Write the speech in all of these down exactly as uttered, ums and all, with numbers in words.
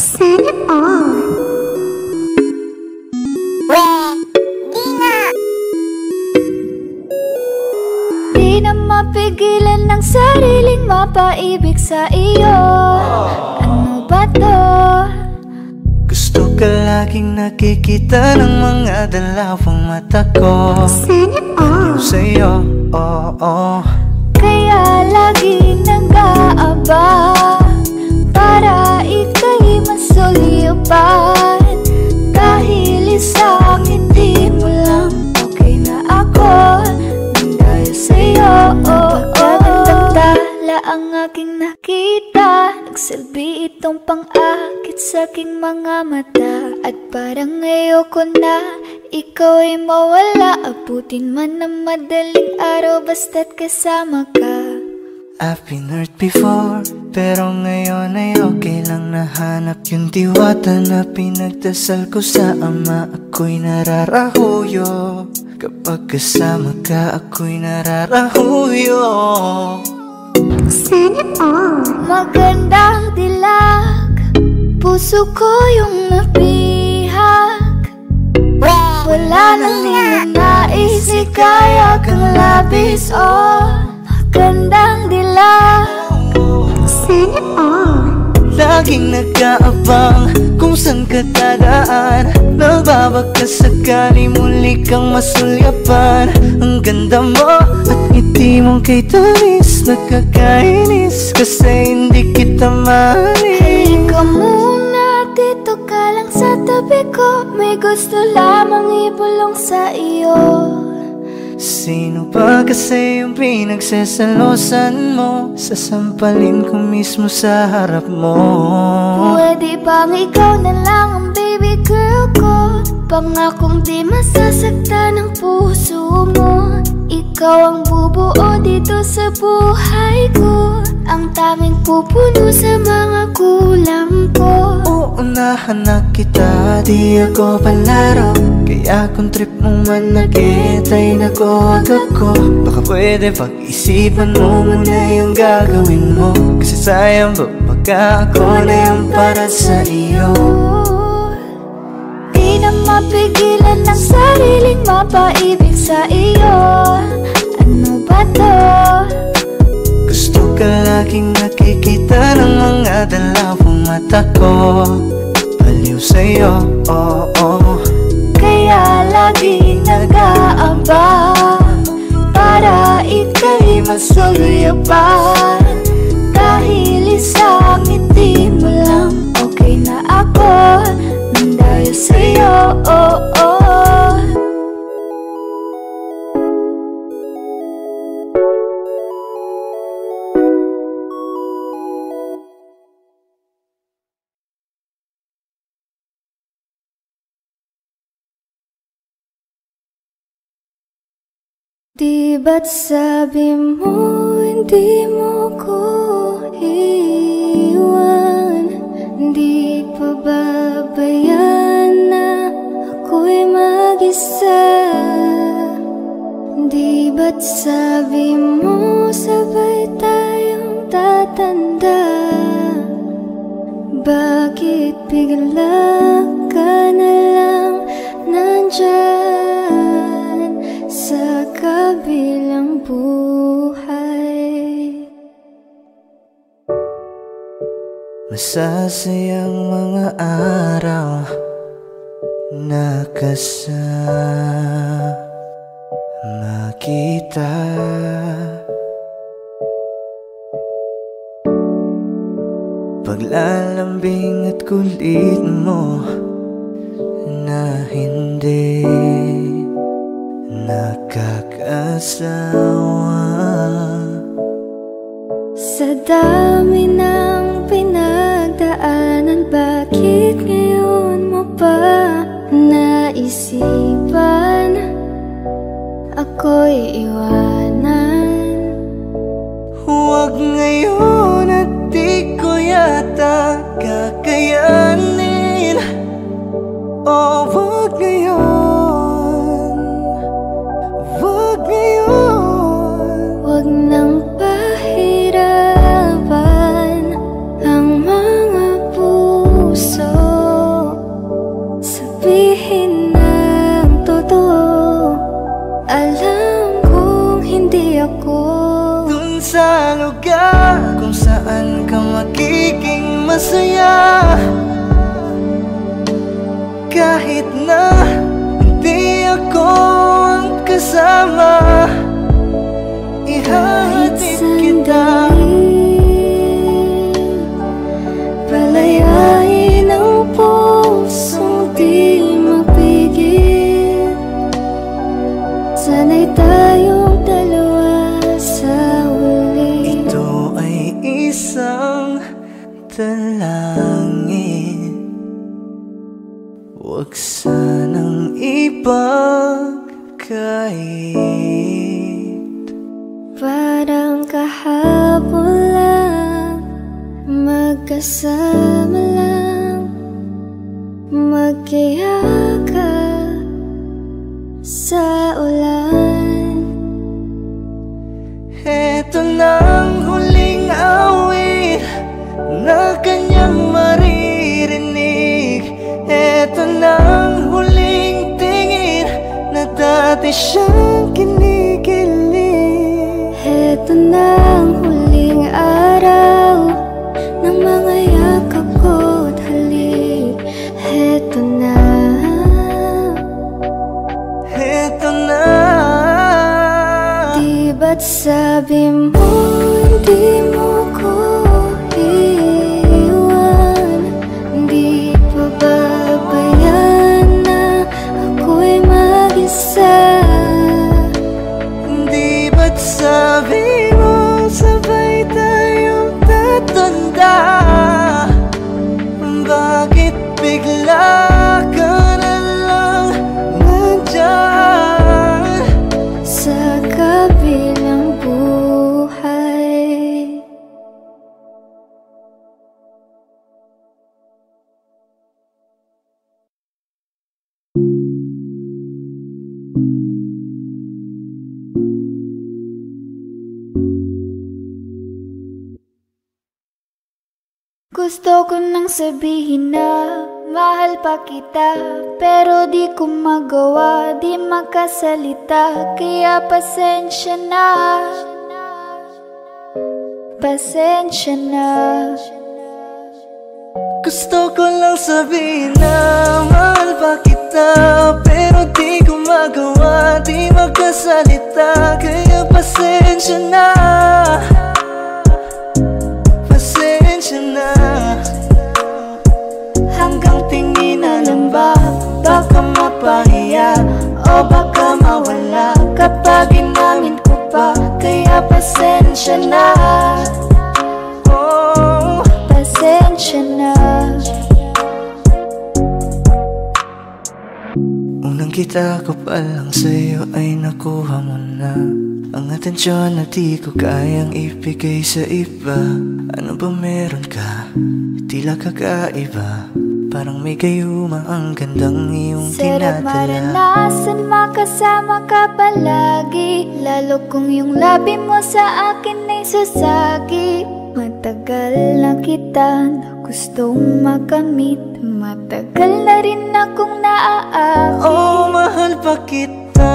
Sana all. Wedina. Di na mapigilan ng sariling mapaibig sa iyo. Ano ba to? Gusto ka laging nakikita ng mga dalawang mata ko. Sana all. Sa'yo, oh, oh. Kaya lagi nag-aaba para ika'y masulipan. Dahil isang hindi mo lang okay na ako. Dahil sa'yo, oh, oh. Tala ang aking nakita. Nagsilbi itong pang-akit sa'king mga mata. At parang ayoko na ikaw ay mawala. Abutin man ng madaling araw basta't kasama ka. I've been hurt before, pero ngayon ay okay lang. Nahanap yung diwata na pinagdasal ko sa ama. Ako'y nararahuyo kapag kasama ka. Ako'y nararahuyo. Sana all. Magandang dilag, puso ko yung napihak. Wala nang ninanais, ikaya kang labis, oh. Magandang dilag, sana all. Laging nag-aabang kung saan ka dadaan. Nababaka sakali muli kang masulyapan. Ang ganda mo at ngiti mong kay tamis. Nagkakainis kasi hindi kita maalis. Halika muna, dito ka lang sa tabi ko. May gusto lamang ibulong sa iyo. Sino ba kasi yung pinagsasalosan mo? Sasampalin ko mismo sa harap mo. Pwede bang ikaw na lang ang baby girl ko? Pangakong di masasaktan ang puso mo. Ikaw ang bubuo dito sa buhay ko. Ang tanging pupuno sa mga kulang ko. Uunahan na kita, di ako palaro. Kaya kung trip mo man nag-it ay nako agad ko. Baka pwede pag-isipan mo muna yung gagawin mo. Kasi sayang ba baka ako na yung para sa iyo. Di na mapigilan ng sariling mapaibig sa iyo. Ano ba to? Gusto ka laging nakikita ng mga dalawang mata ko. Baliw sa'yo, oh, oh. Kaya lagi nag-aaba para ika'y masuluyapan. Dahil isang ngiti mo lang okay na ako. Dahil sa'yo, oh, oh. Di ba't sabi mo, hindi mo ko iwan? Di pa babayaan na ako'y mag-isa? Di ba't sabi mo, sabay tayong tatanda? Bakit bigla ka na lang nandyan? Sa kabilang buhay, masasayang mga araw na kasama kita. Paglalambing at kulit mo na hindi nakakasawa. Sa dami ng pinagdaanan, bakit ngayon mo pa naisipan ako'y iwanan? Huwag ngayon at di ko yata kakayanin. Oh, huwag ngayon. Ang mga puso magiging masaya kahit na hindi ako ang kasama. Ihahatid kita palayain ang pusong di mapigil. Sana'y tayong dalawa sa uli. Ito ay isang dalangin, huwag sanang ipagkait. Parang kahapon lang, magkasama lang, magkiyakap sa ulan. Heto nang huling awit na kanyang maririnig. Heto nang huling tingin na dati siyang kinikilig. Heto nang huling araw ng mga yakap ko't halik. Heto na, heto na. Di ba't sabi mo hindi mo ko gusto ko nang sabihin na mahal pa kita, pero di ko magawa, di makasalita. Kaya pasensya na, pasensya na. Gusto ko lang sabihin na mahal pa kita, pero di ko magawa, di makasalita. Kaya pasensya na, pasensya na. Hanggang tinginan lang ba, baka mapahiya o baka mawala kapag inamin ko pa. Kaya pasensya na, oh, pasensya na. Unang kita ko palang sa'yo ay nakuha mo na ang atensyon na di ko kayang ibigay sa iba. Ano ba meron ka? Tila kakaiba, parang may gayuma ang gandang iyong tinatala. Sarap maranasan makasama ka palagi, lalo kung yung labi mo sa akin ay sasagi. Matagal na kita na gustong makamit, matagal na rin akong naaakit. Oh, mahal pa kita,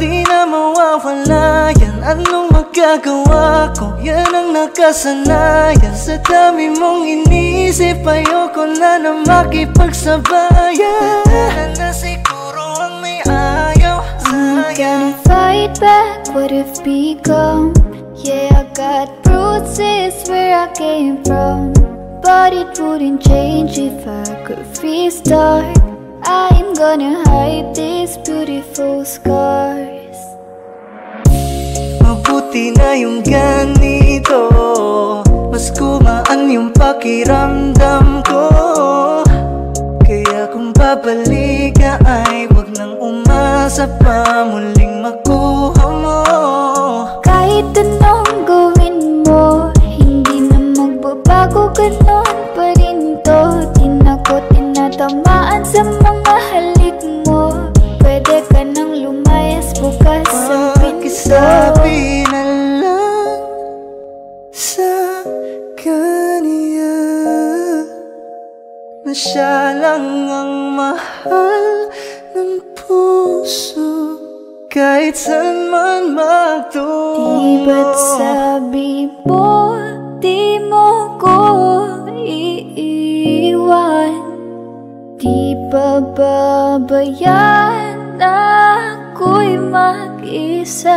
di na mawawala yan. Anong magagawa ko? Yan ang nakasanayan. Sa dami mong inisip, ayoko na na makipagsabayan. Tatanan na siguro ang may ayaw sa'yo. Can I fight back? What if we come? Yeah, I got roots, it's where I came from, but it wouldn't change if I could restart. I'm gonna hide these beautiful scars. Mabuti na yung ganito, mas kumaan yung pakiramdam ko. Kaya kung babalik ka ay wag nang umasa pa muling makuha mo. Kahit anong gawin mo, hindi na magbabago, ganon pa rin to. Di na ko tinatamaan sa mga halik mo. Pwede ka nang lumayas bukas sa pinto. Pakisabi na lang sa kanya na siya lang ang mahal ng puso, kahit saan man magtungo. Di ba't sabi mo di mo ko Napababayaan ako'y mag-isa.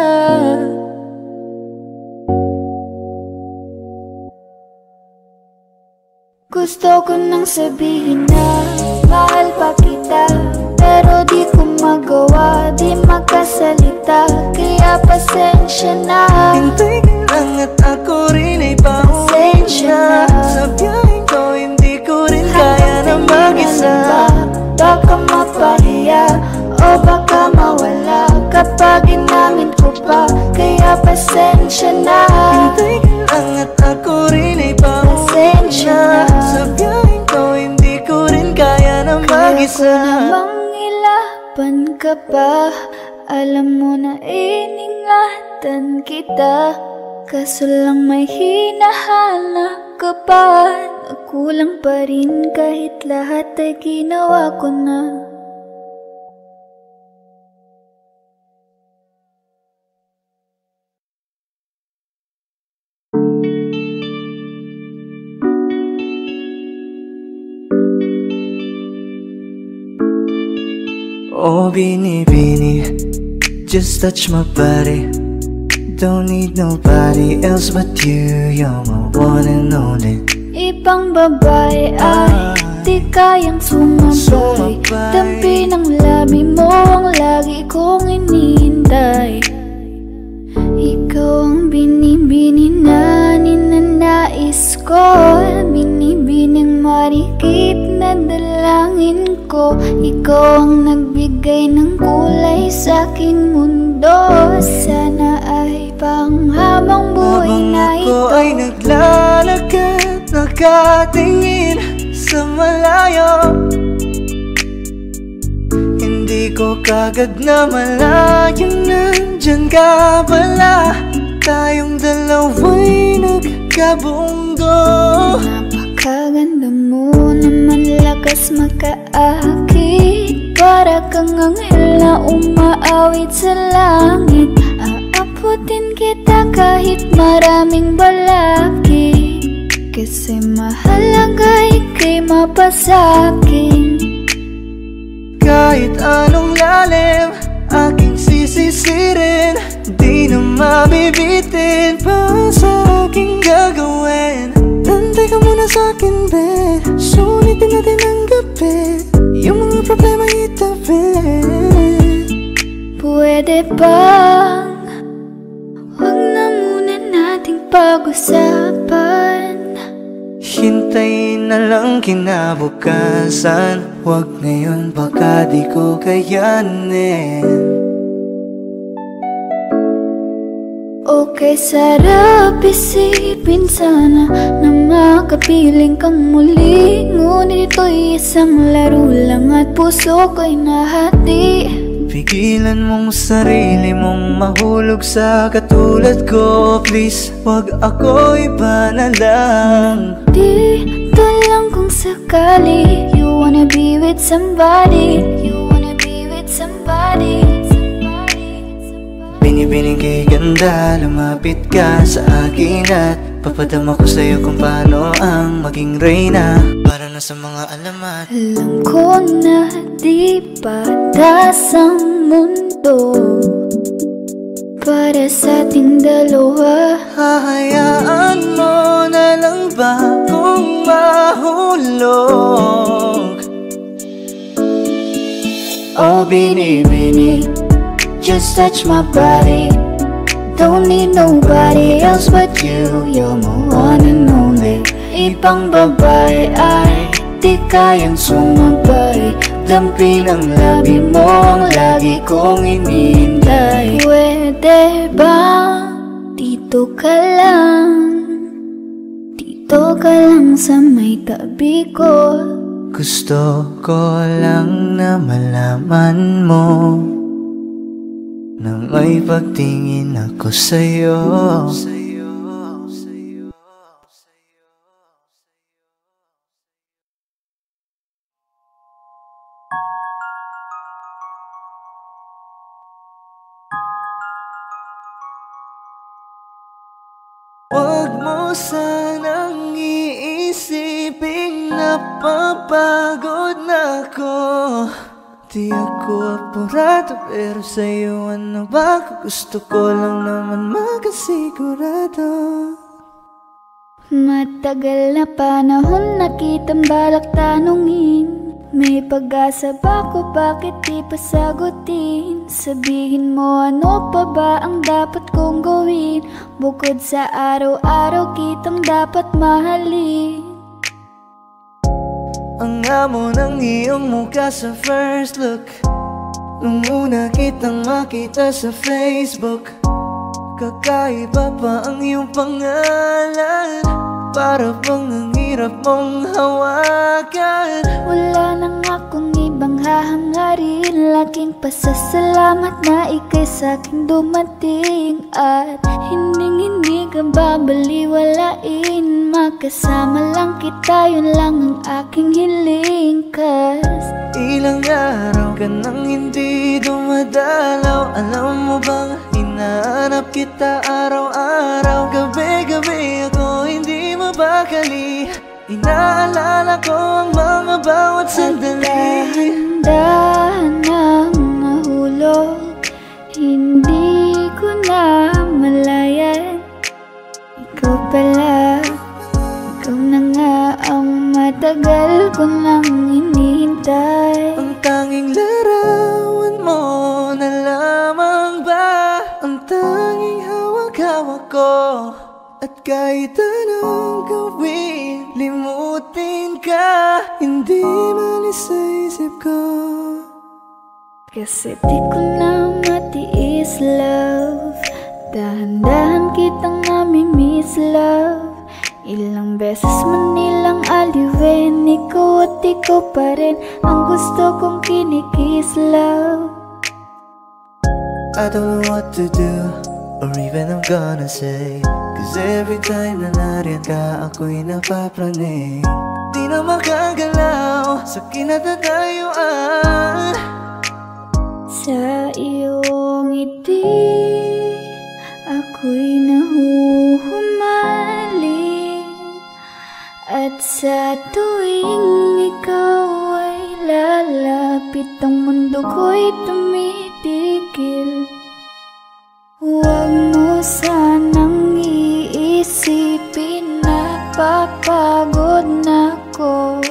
Gusto ko nang sabihin na mahal pa kita, pero di ko magawa, di makasalita. Kaya pasensya na. Hintay ka lang at ako rin ay pauwisya. Sa biyahin ko hindi ko rin kaya na mag-isa. Baka mapahiya o baka mawala kapag inamin ko pa. Kaya pasensya na. Hintay ka lang at ako rin ay pauwisya. Sa biyahin ko hindi ko rin kaya na mag-isa. Pan ka pa, alam mo na iningatan kita. Kaso lang may hinahanap ka pa. Nagkulang pa rin kahit lahat ay ginawa ko na. Oh, binibini, just touch my body. Don't need nobody else but you. You're my one and only. Ibang babae ay di kayang sumabay. Tampi ng labi mo ang lagi kong inihintay. Ikaw ang binibini na ninanais ko. Binibining marikit na dalangin ko. Ikaw ang nagbigay ng kulay sa aking mundo. Sana ay pang habang buhay na ito. Habang ako ay naglalakad, nakatingin sa malayo. Hindi ko kagad na malayang nandyan ka pala. Tayong dalawa'y nagkabunggo. Napakaganda mo naman, lakas makaakit. Para kang anghel na umaawit sa langit. Aabutin kita kahit maraming balaki. Kasi mahalaga ika'y mapasakin. Kahit anong lalim aking sisisirin, di na mabibitin pa sa aking gagawin. Tantay ka muna sa akin, babe. Sunitin natin ang gabi. Yung mga problema itabi. Pwede bang huwag na muna nating pag-usapan? Hintayin na lang kinabukasan. Huwag ngayon baka di ko kayanin. Okay, sarap isipin sana na makapiling kang muli. Ngunit ito'y isang laro lang at puso ko'y nahati. Pigilan mong sarili mong mahulog sa katulad ko. Please, wag ako'y panalang. Dito lang kung sakali you wanna be with somebody. You wanna be with somebody. Binibining kay ganda, lumapit ka sa akin at papadama ko sa'yo kung paano ang maging reyna. Para na sa mga alamat, alam ko na di patas ang mundo para sa ating dalawa. Hahayaan mo na lang ba kung mahulog? Oh, binibini, just touch my body. Don't need nobody else but you. You're my one and only. Ibang babae ay di kayang sumabay. Dampi ng labi mo ang lagi kong inintay. Pwede bang dito ka lang? Dito ka lang sa may tabi ko. Gusto ko lang na malaman mo na may pagtingin ako sa'yo. Huwag mo sanang iisipin napapagod na ako. Di ako apurado, pero sa'yo ano ba? Gusto ko lang naman makasigurado. Matagal na panahon nakitang balak tanungin. May pag-asa ba ko, bakit di pa sagutin? Sabihin mo ano pa ba ang dapat kong gawin? Bukod sa araw-araw kitang dapat mahalin. Ang amo ng iyong mukha sa first look, nung una kitang makita sa Facebook. Kakaiba pa ang iyong pangalan, para bang ang hirap mong hawakan. Wala nang akong ibang hahangarin, laking pasasalamat na ikay sa'kin dumating. At hinding-hindi ka babaliwalain, makasama lang kita, yun lang ang aking hiling. Kas ilang araw ka nang hindi dumadalaw, alam mo bang hinahanap kita araw-araw. Gabi-gabi ako hindi mabakali, inaalala ko ang mga bawat sandali. At kahanda nang mahulog, hindi ko na malayan. Ikaw pala, ikaw na nga ang matagal ko nang hinihintay. Ang tanging larawan mo na lamang ba, ang tanging hawak-hawak ko. At kahit anong gawin, limutin ka, hindi malis sa isip ko. Kasi di ko na matiis, love. Dahan-dahan kitang nami-miss, love. Ilang beses man nilang aliwin, ikaw at ikaw pa rin ang gusto kong kinikis, love. I don't know what to do, or even I'm gonna say, cause every time na nariyan ka, ako'y napapraning. Di na makagalaw sa kinatatayuan, sa iyong ngiti ako'y nahuhumaling. At sa tuwing ikaw ay lalapit, ang mundo ko'y tumitigil. Huwag mo sanang iisipin, napapagod na ko.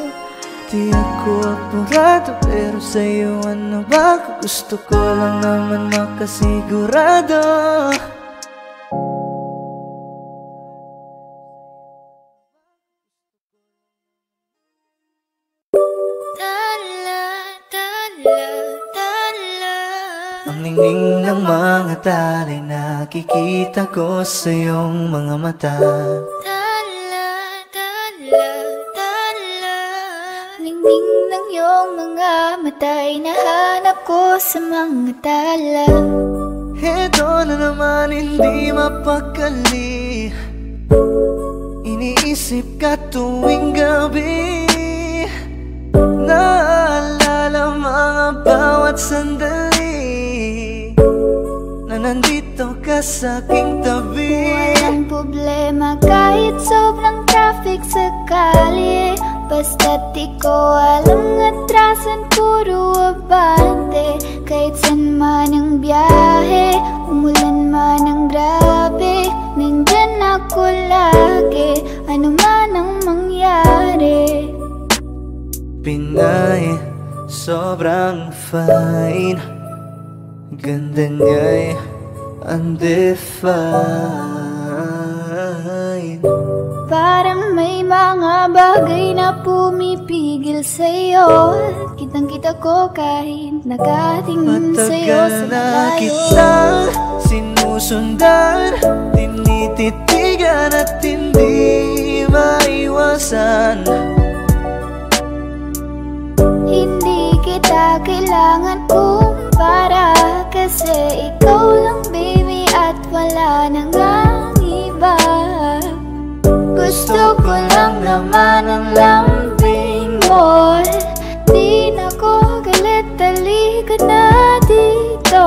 Di ako apurado, pero sa'yo ano ba? Gusto ko lang naman makasigurado. Ningning ng mga tali, nakikita ko sa iyong mga mata. Tala, tala, tala. Ningning ng iyong mga mata, hinahanap ko sa mga tala. Ito na naman hindi mapakali, iniisip ka tuwing gabi. Naalala mga bawat sandali, nandito ka sa aking tabi. Walang problema kahit sobrang traffic sa kali, basta't ikaw alam atrasan puro abante. Kahit saan man ang biyahe, umulan man ang grabe, nandyan ako lagi, ano man ang mangyari. Pinay, sobrang fine, ganda niya'y undefined. Parang may mga bagay na pumipigil sa'yo, kitang-kita ko kahit nakatingin sa'yo sa malayo. Matagal na kitang sinusundan, tinititigan at hindi maiwasan. Hindi kita kailangan kumpara, kasi ikaw lang baby at wala nang iba. Gusto ko lang naman ang lambing mo, di na ko galit, talika na dito.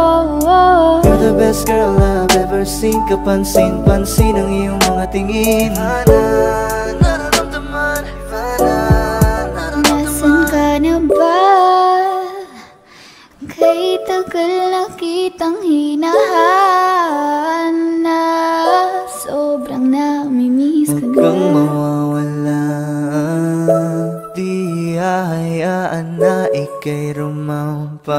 You're the best girl I've ever seen, kapansin-pansin ang iyong mga tingin. Ivana, nararamdaman, Ivana, nararamdaman. Nasaan ka na ba? Quiero mampa.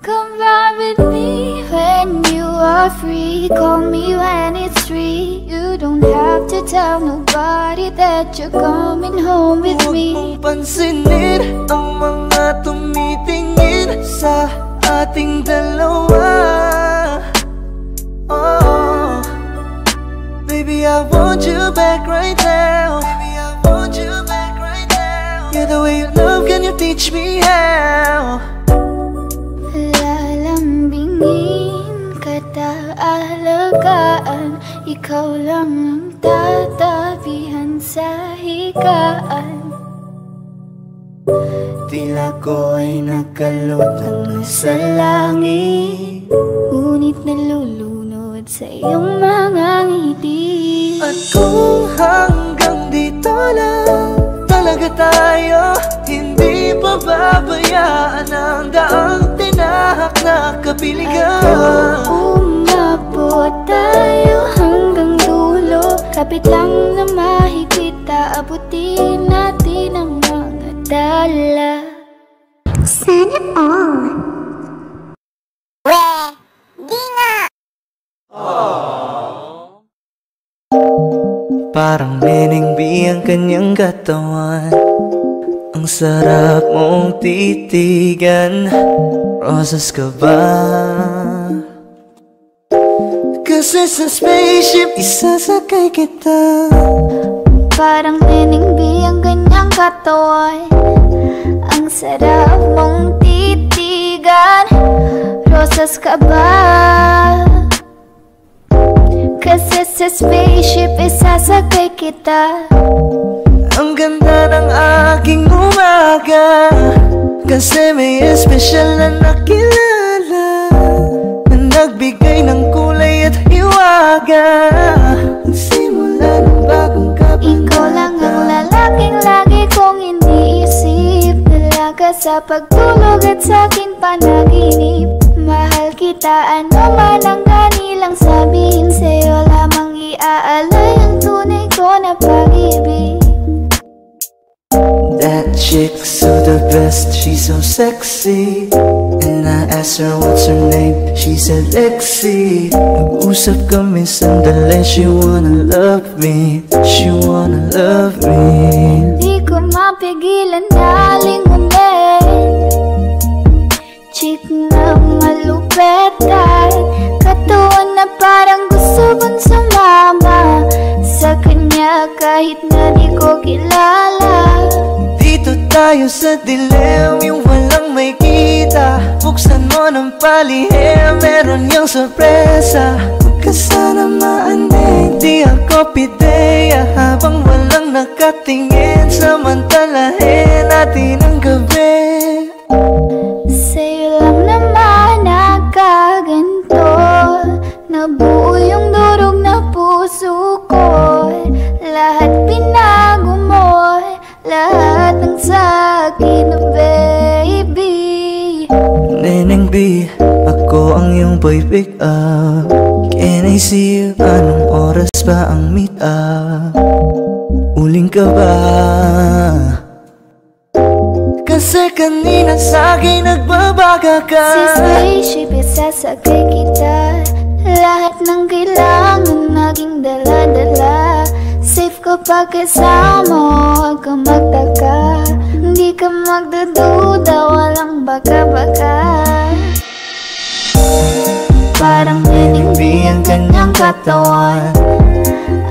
Come ride with me when you are free. Call me when it's three. You don't have to tell nobody that you're coming home with me. Huwag mong pansinin ang mga tumitingin sa ating dalawa. Oh, baby, I want you back right now. You're the way you love, can you teach me how? Lalambingin kita alagaan. Ikaw lang ang tatabihan sa higaan. Tila ko ay nakalutang sa langit, ngunit nalulunod sa iyong mga ngiti. At kung hanggang dito lang talaga tayo, hindi pababayaan ang daang tinahak na kapiligan. At kung umabot tayo hanggang dulo, kapit lang na mahigpita, abutin natin ang mga dala. Sana all. We, di nga. Parang nenengbi ang kanyang katawan. Ang sarap mong titigan. Rosas ka ba? Kasi sa spaceship isasakay kita. Parang nenengbi ang kanyang katawan. Ang sarap mong titigan. Rosas ka ba? Kasi sa spaceship isasakay kita. Ang ganda ng aking umaga, kasi may espesyal na nakilala na nagbigay ng kulay at hiwaga. Simula ng bagong kapanata, ikaw lang ang lalaking lagi kong iniisip. Talaga sa pagtulog at sa'kin panaginip. Mahal kita, ano man ang kanilang sabihin. Sa'yo lamang iaalay ang tunay ko na pag-ibig. That chick's so the best, she's so sexy. And I asked her what's her name, she said Lexi. Nag-usap kami sandali, she wanna love me. She wanna love me. Di ko mapigilan na lingunin. Chick na malupet at katawan na parang gusto kong sumama sa kanya kahit na di ko kilala. Dito tayo sa dilim, yung walang may kita. Buksan mo ng palihim, meron yung sorpresa. Magkasana maanay, di ako pideya. Habang walang nakatingin, samantalahin natin ang gabi. Sa'yo lang naman nakaganto, nabuo yung durog na puso ko. Lahat pinago mo, lahat ng sa'kin, oh baby. Neneng B, ako ang iyong boy pick up. Can I see you? Anong oras pa ang meet up? Uling ka ba? Kasi kanina sa'kin nagbabaga ka. Sa spaceship isasakay kita. Lahat ng kailangan naging dala-dala. Safe ko pa kasama, huwag ka magtaka. Hindi ka magdududa, walang baka-baka. Parang nenengbi ang kanyang katawan.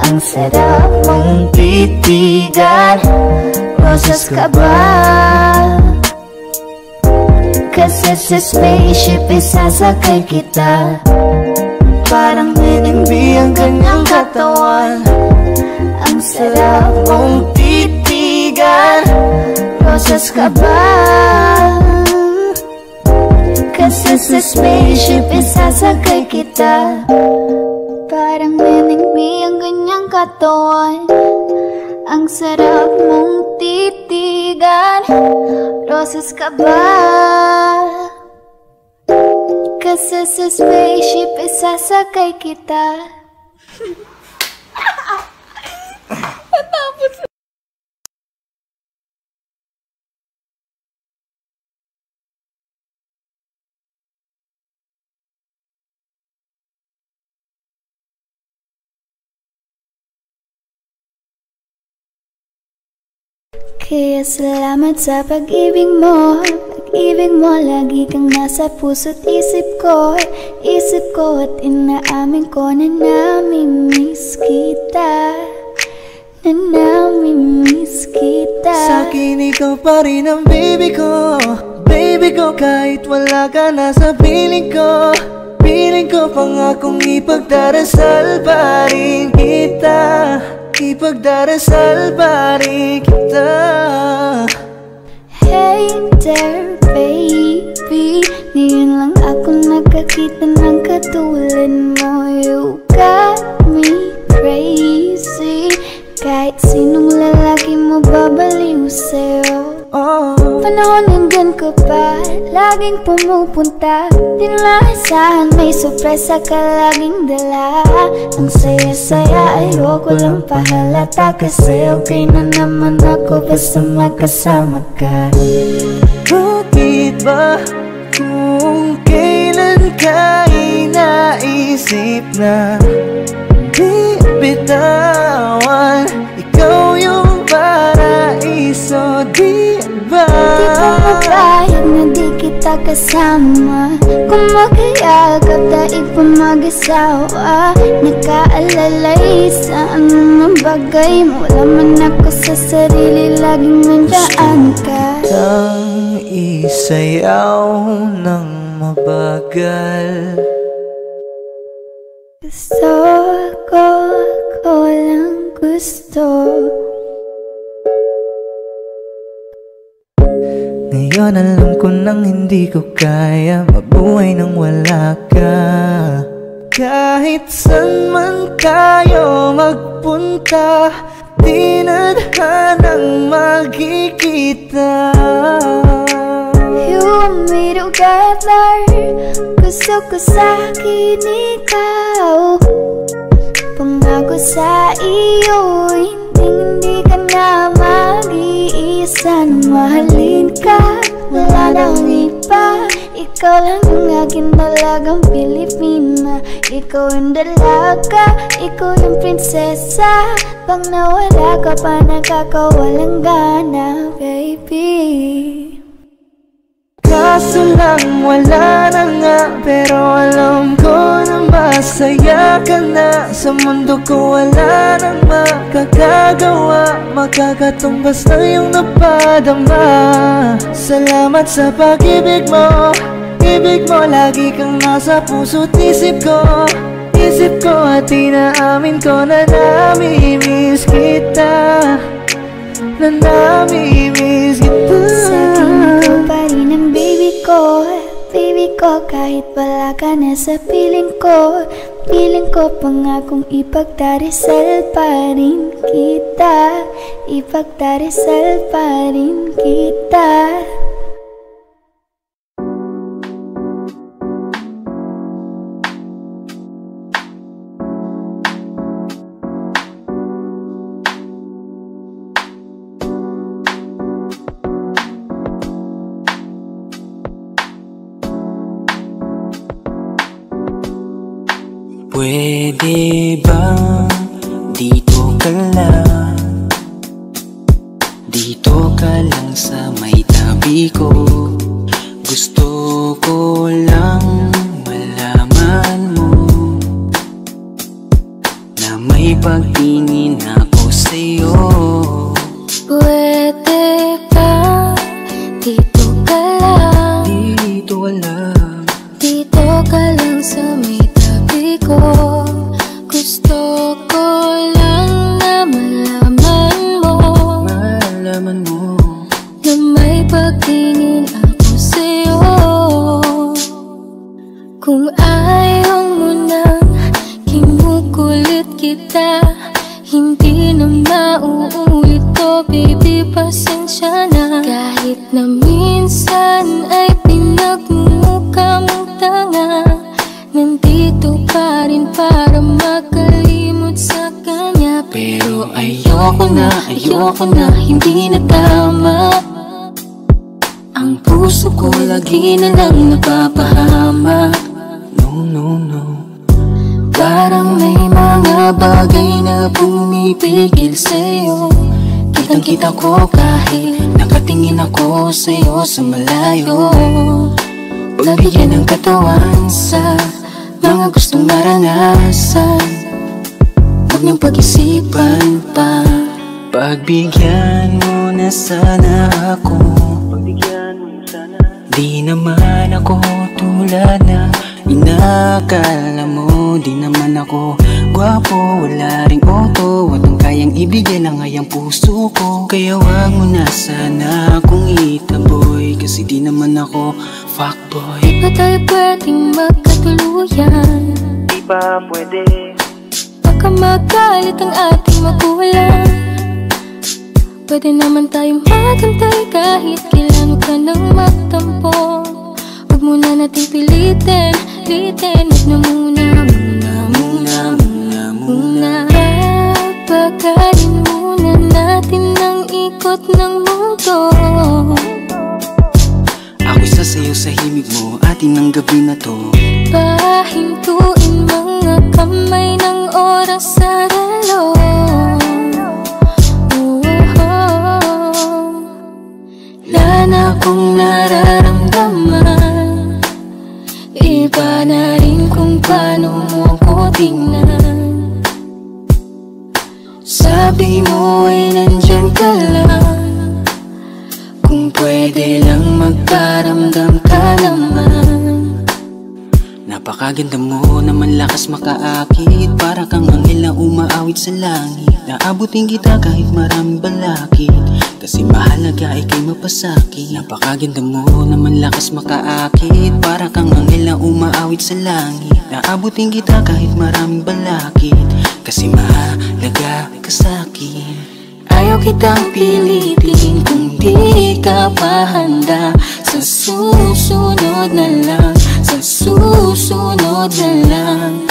Ang sarap mong titigan. Rosas ka ba? Kasi sa spaceship isasakay kita. Parang nenengbi ang kanyang katawan. Ang sarap mong titigan. Rosas ka ba? Kasi sa spaceship isasakay kita. Parang nenengbi ang kanyang katawan. Ang sarap mong titigan. Rosas ka ba? Kasi sa spaceship isasakay kita. Patapos na. Kaya salamat sa pag-ibig mo, pag-ibig mo. Lagi kang nasa puso't isip ko, isip ko. At inaamin ko na namimiss kita, na namimiss kita. Sa'kin ikaw pa rin ang baby ko, baby ko. Kahit wala ka na sa piling ko, piling ko. Pangakong ipagdarasal pa rin kita, ipagdarasal pa rin kita. Hey there baby, ngayon lang ako nakakita ng katulad mo. You got me crazy, kahit sinong lalaki mo babaliw sa'yo. Panahon hanggang ka pa, laging pumupunta. Di nalasahan, may sorpresa ka laging dala. Ang saya-saya, ayoko lang pahalata. Kasi okay na naman ako, basta magkasama ka. Bakit ba kung kailan ka inaisip na di bitawan? Ikaw yung paraiso, di ba? Di ba magkayag na di kita kasama? Kung makayagap daig pa mag-asawa. Nakaalalay sa anumang bagay mo. Wala man ako sa sarili, laging nandaan ka. Gusto kitang isayaw ng mabagal. Gusto ko, ko lang gusto. Ngayon alam ko nang hindi ko kaya mabuhay nang wala ka. Kahit san man tayo magpunta, tinadhanang magkikita. You and me together, gusto ko sa'kin ikaw. Pangako sa iyo, hindi hindi ka na mag-iisa. Nang mahalin ka, wala nang iba. Ikaw lang ang akin talagang Pilipina. Ikaw ang dalaga, ikaw yung prinsesa. Pag nawala ka pa, nakakawalang gana, baby. Kaso lang wala na nga, pero alam ko na masaya ka na. Sa mundo ko wala nang makakagawa, makakatumbas na yung napadama. Salamat sa pag-ibig mo, ibig mo. Lagi kang nasa puso't isip ko, isip ko. At inaamin ko na namimiss kita, na namimiss kita. Sa'kin ikaw pa rin ang baby ko, baby ko. Kahit wala ka na sa piling ko, piling ko. Pangakong ipagdarasal pa rin kita, ipagdarasal pa rin kita. Pwede ba dito ka lang, dito ka lang sa may tabi ko? Gusto ko lang malaman mo na may pagtingin ako sa'yo. Pwede ba dito ka lang, dito ka lang, dito ka lang sa may tabi ko? Gusto ko lang na malaman mo, malaman mo na may pagtingin ako sa'yo. Kung ayaw mo nang kinukulit kita, hindi na mauulit to, baby, pasensya na. Kahit na minsan ay pinagmumukha mong tanga, nandito pa rin para makalimot sa kanya. Pero ayoko na, ayoko na, hindi na tama. Ang puso ko lagi na lang napapahama. No, no, no. Parang may mga bagay na pumipigil sa'yo. Kitang-kita ko kahit nakatingin ako sa'yo sa malayo. Pagbigyan ng katawan sa mga gustong maranasan. Huwag niyong pag-isipan pa. Pagbigyan mo na sana ako. Di naman ako tulad na inakala mo. Di naman ako gwapo, wala ring auto. Walang kayang ibigay ng ayang puso ko. Kaya wag mo na sana akong itaboy, kasi di naman ako fuckboy. Di pa tayo pwedeng magkatuluyan. Di pa pwede. Baka magalit ang ating magulang. Pwede naman tayong maghintay kahit kailan. Huwag ka nang magtampo. Huwag muna natin pilitin. Litin, huwag na muna. Pagpagaling muna natin ang ikot ng mundo. Ako'y sasayaw sa himig mo, atin ang gabi na to. Pahintuin mga kamay ng oras sa relo. Oh, oh, oh. Wala na akong nararamdaman. Iba na rin kung paano mo ko tingnan. Sabi mo ay nandyan ka lang. Kung pwede lang magparamdam ka naman. Napakaganda mo naman, lakas makaakit. Para kang anghel na umaawit sa langit. Naabutin kita kahit maraming balakid, kasi mahalaga ay kay mapasakit. Napakaganda mo naman, lakas makaakit. Para kang anghel na umaawit sa langit. Naabutin kita kahit maraming balakid, kasi mahalaga ka sa'kin. Ayaw kitang pilitin kung di ka pa handa. Sa susunod na lang, sa susunod na lang.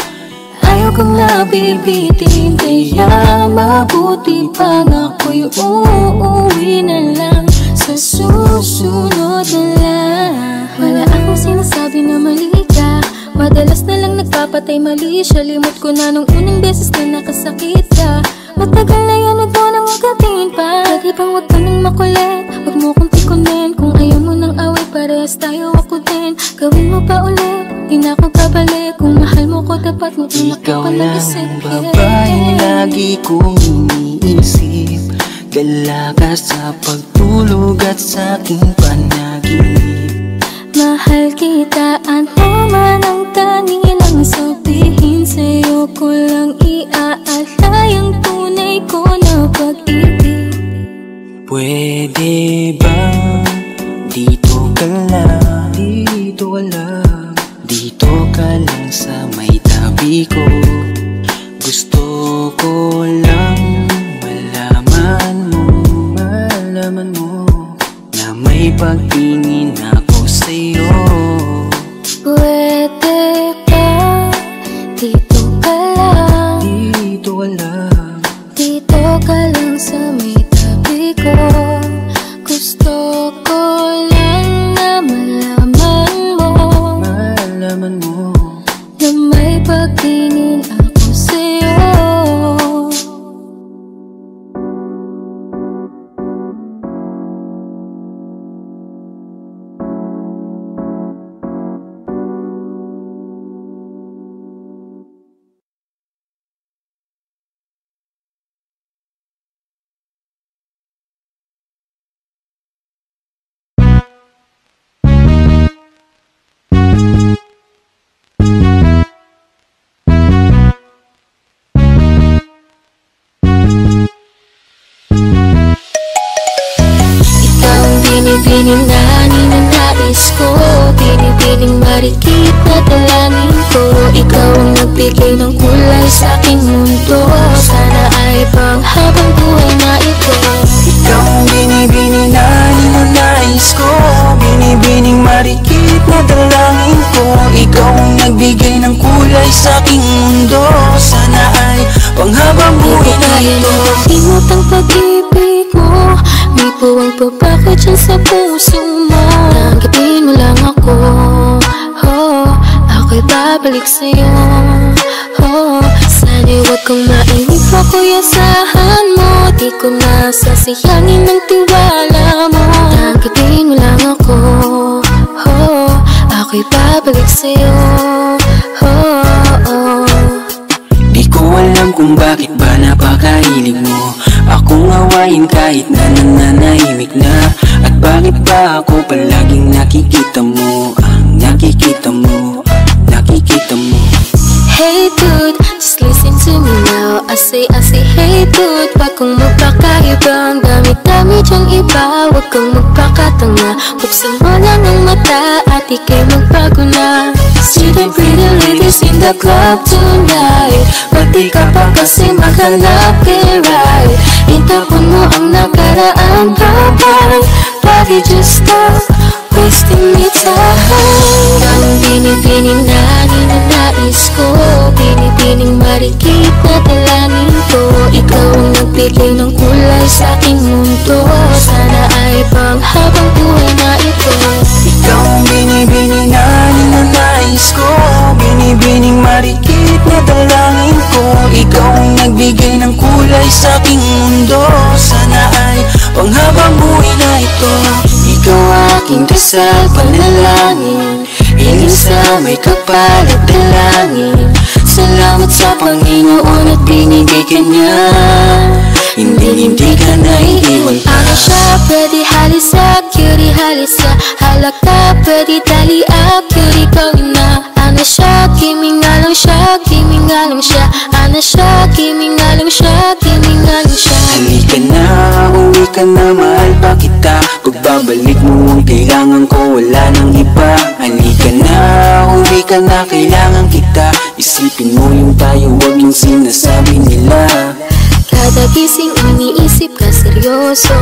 Ayaw kong nabibitin, kaya mabuti pang ako'y uuwi na lang. Sa susunod na lang. Wala akong sinasabi na mali ka. Madalas na lang nagpapatay mali siya. Limot ko na nung unang beses na nakasakit ka. Matagal na yan, huwag mo nang ugatingin pa. Lagi pang huwag ka nang makulit. Huwag mo kong tikunin. Kung ayaw mo ng away, parehas tayo ako din. Gawin mo pa ulit, di na ako babalik. Kung mahal mo ko, dapat mo unak ka palang isip. Ikaw lang ang babae na lagi kong iniisip. Dala ka sa pagtulog at sa aking panaginip. Mahal kita, ano man ang tanging lang sabihin sa'yo. Ko lang iaalay ang tunay ko na pag-ibig. Pwede bang dito ka lang? Dito ka lang. Dito ka lang sa may tabi ko. Gusto ko lang malaman mo, malaman mo na may pagtingin ako. Pwede ba dito ka lang? Dito ka lang. Dito ka lang sa may tabi ko. Gusto ko lang na malaman mo, malaman mo na may pagtingin ako sa'yo. Tinipiling na ng nais ko. Tinipiling marikit na dalangin ko. Ikaw ang nagbigay ng kulay sa aking mundo. Sana ay pang habang buhay na ito. Ikaw ang binibining na ng nais ko. Binibining marikit na dalangin ko. Ikaw ang nagbigay ng kulay sa aking mundo. Sana ay pang habang buhay na ito. Ingat ang pag-ibig mo. May buwang papakot dyan sa puso mo. Tanggapin mo lang ako, oh, ako'y babalik sa'yo, oh. Sana'y huwag kang mainis, ako yasahan mo. Di ko masasayangin ang tiwala mo. Tangkitin mo lang ako, oh, ako'y babalik sa'yo, oh, oh. Di ko alam kung bakit ba napakahilig mo. Akong awayin kahit na nananahimik na. At bakit ba ako palaging nakikita mo? Ang nakikita mo, nakikita mo. Hey dude, just listen to me now. I say, I say, hey dude, wag kang magpakaiba. Ang dami-dami dyang iba, wag kang magpakatanga. Buksan mo na ng mata at ikay magbago na. See the pretty ladies in the club tonight. Pati ka pa kasi maghanap kay right. Itapon mo ang nakaraan ka ba? Why did you stop wasting me time? Ang binibining na ninanais ko, binibining marikit na talangin ko. Ikaw ang nagbigay ng kulay sa aking mundo. Sana ay pang habang buhay na ito. Ikaw ang binibining na ninanais ko, binibining marikit na talangin ko. Ikaw ang nagbigay ng kulay sa aking mundo. Sana ay pang habang buhay na ito. Ikaw aking dasal, panalangin, hiling sa may kapal at dalangin. Salamat sa Panginoon at binigay ka niya. Hindi, hindi ka naiiwan. Ano siya, pwede halis at cutie halis sa halak na, pwede dali at cutie kawin na. Ano siya, kiming nga lang siya, kiming nga lang siya. Ano siya, kiming nga lang siya, kiming nga lang siya. Halika na, uwi ka na, mahal pa kita. Pagbabalik mo ang kailangan ko, wala nang iba. Halika na, uwi ka na, kailangan kita. Isipin mo yung tayo, wag yung sinasabi nila. Kada gising iniisip ka seryoso.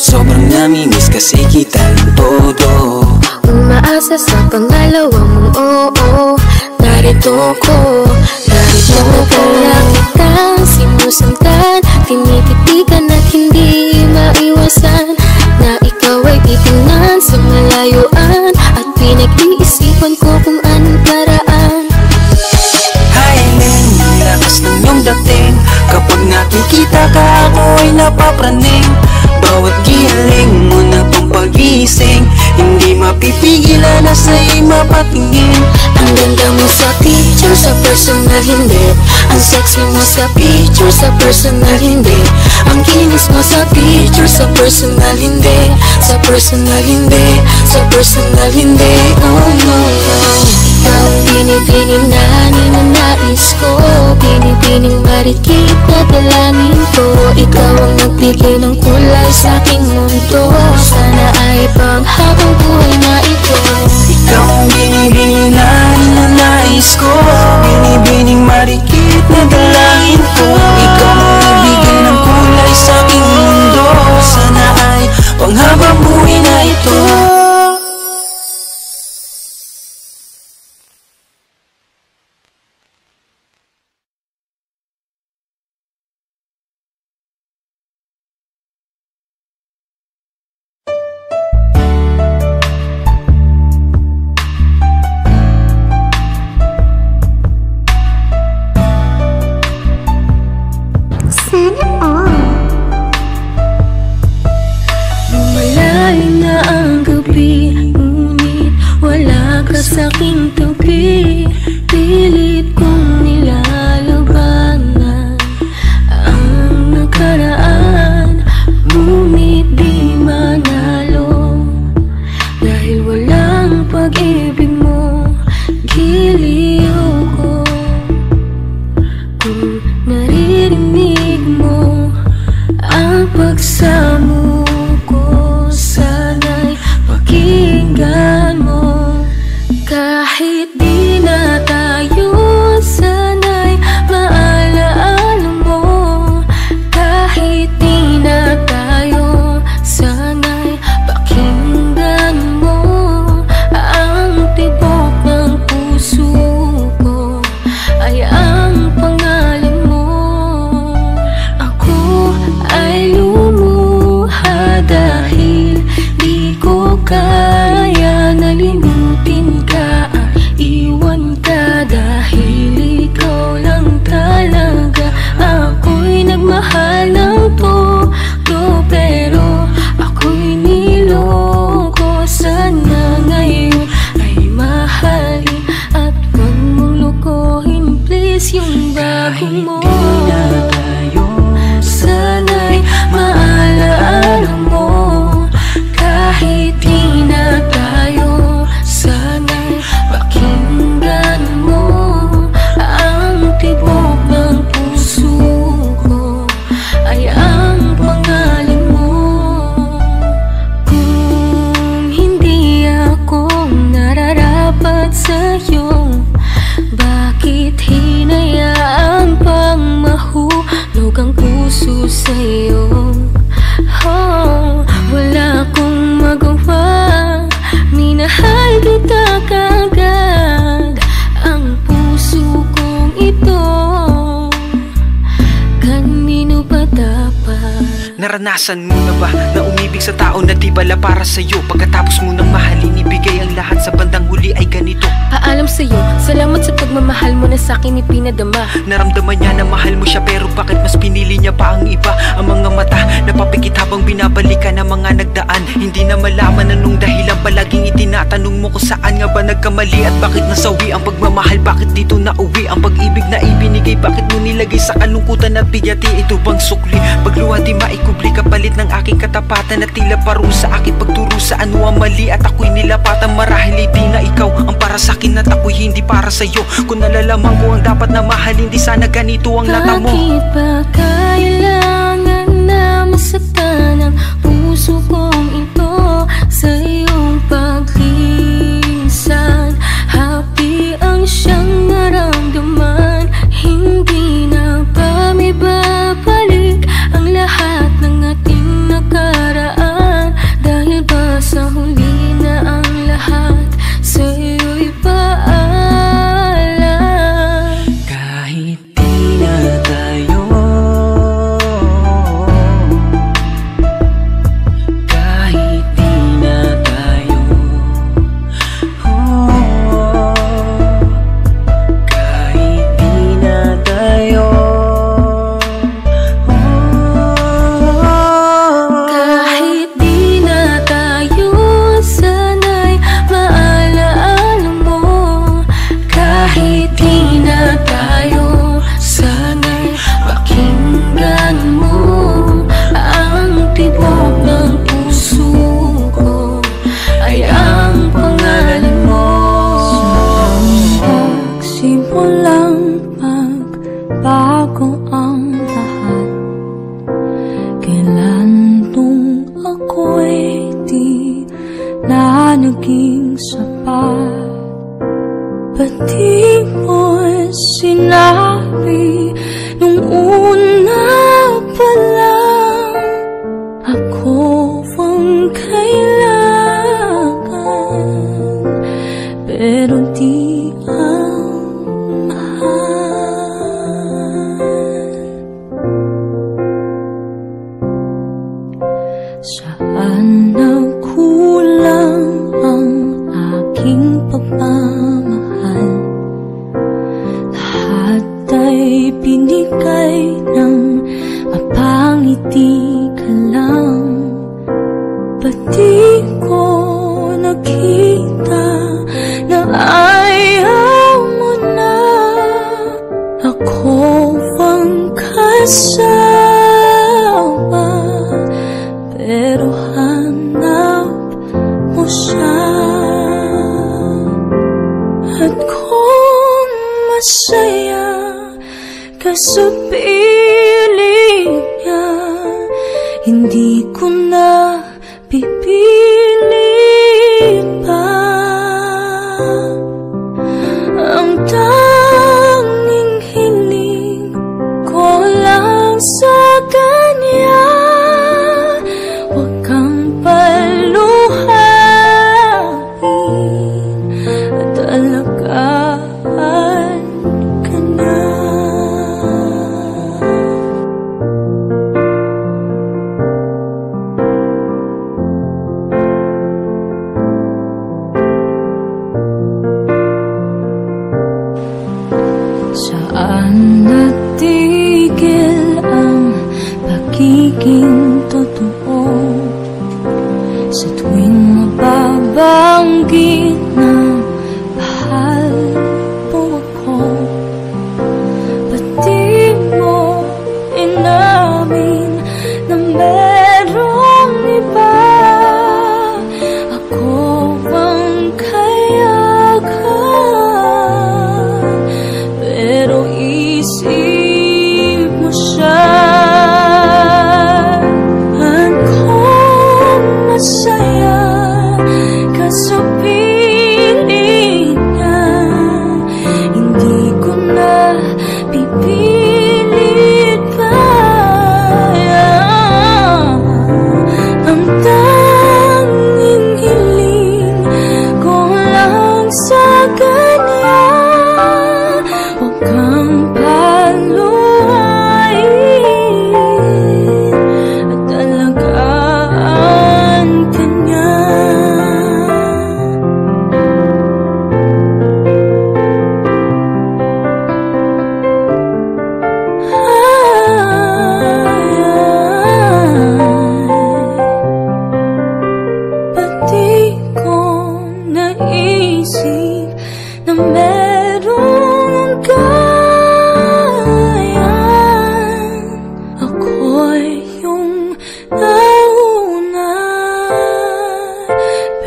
Sobrang namimiss kasi kita ng todo. Umaasa sa pangalawa mong oo. Narito ko, narito ko. Kaya kitang sinusundan, tinititigan at hindi maiwasan. Na ikaw ay titingnan sa malayuan, at pinag-iisipan ko kung anong paraan. Hailing, lakas ng iyong dating. Kapag nakikita ka ako ay napapraning. Bawat giling mo na pang pagising, hindi mapipigilan na sa'yo'y mapatingin. Ang ganda mo sa picture, sa personal hindi. Ang sexy mo sa picture, sa personal hindi. Ang kinis mo sa picture, sa personal hindi. Sa personal hindi, sa personal hindi. Oh no no. Ikaw binibining na ninanais ko, binibining marikit na dalangin ko. Ikaw ang nagbigay ng kulay sa aking mundo. Sana ay pang habang buhay na ito. Ikaw ang binibining na ninanais ko, binibining marikit na dalangin ko. Ikaw ang nagbigay ng kulay sa aking mundo. Sana ay pang habang buhay na ito. Kahit Naranasan mo na ba na umibig sa tao na di pala para sa'yo? Pagkatapos mo ng mahalin, ibigay ang lahat, sa bandang huli ay ganito. Paalam sa'yo, salamat sa pagmamahal mo na sa'kin ipinadama. Naramdaman niya na mahal mo siya, pero bakit mas pinili niya pa ang iba? Ang mga mata, napapikit habang binabalikan ang mga nagdaan. Hindi na malaman anong dahilan, palaging itinatanong mo kung saan nga ba nagkamali at bakit nasawi ang pagmamahal, bakit dito nauwi ang pag-ibig na ibinigay, bakit mo nilagay sa kalungkutan at bigati? Ito bang sukli? Pagluha di maikubli, kapalit ng aking katapatan na tila parusa. Aking pagturo sa ano ang mali at ako'y nilapatan. Marahil hindi na ikaw ang para sa'kin at ako'y hindi para sa'yo. Kung nalalaman ko ang dapat na mahal, hindi sana ganito ang nata mo. Bakit ba kailangan na masaktan ang puso kong ito sa iyong paglinsan? Happy ang siyang naramdaman, hindi na ba may babalik ang lahat ng ating nakaraan? Dahil ba sa huli na ang lahat sa'yo'y paalam? Kahit di na tayo, kahit di na tayo, oh, kahit di na tayo, saya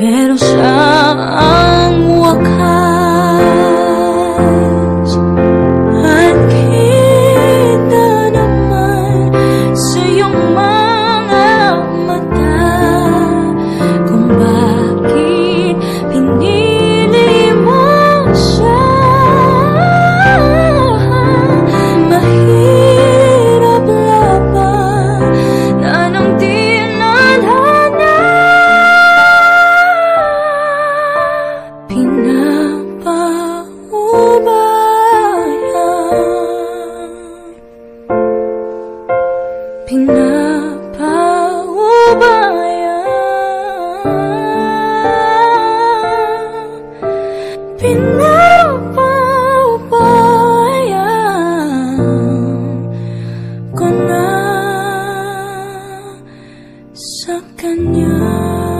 pero sa ang wakas at kita naman sa iyong mga mata kung bakit pinili mo siya. Mahirap laban na nang di pinapaubayan, pinapaubayan ko na sa kanya.